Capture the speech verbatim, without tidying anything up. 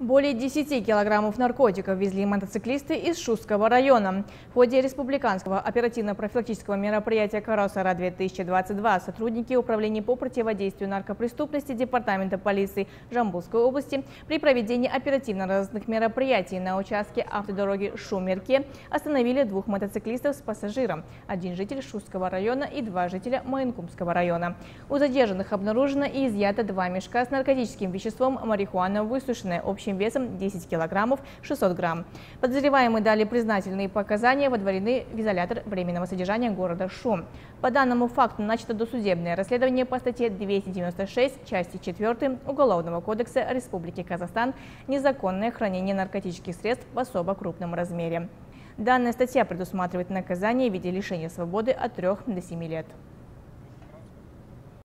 Более десяти килограммов наркотиков везли мотоциклисты из Шуского района. В ходе республиканского оперативно-профилактического мероприятия «Қарасора две тысячи двадцать два» сотрудники Управления по противодействию наркопреступности Департамента полиции Жамбылской области при проведении оперативно-розыскных мероприятий на участке автодороги Шу-Мерке остановили двух мотоциклистов с пассажиром, один житель Шуского района и два жителя Мойынкумского района. У задержанных обнаружено и изъято два мешка с наркотическим веществом марихуана, высушенная общая весом десять килограммов шестьсот грамм. Подозреваемые дали признательные показания, водворены в изолятор временного содержания города Шу. По данному факту начато досудебное расследование по статье двести девяносто шесть, части четыре Уголовного кодекса Республики Казахстан «Незаконное хранение наркотических средств в особо крупном размере». Данная статья предусматривает наказание в виде лишения свободы от трёх до семи лет.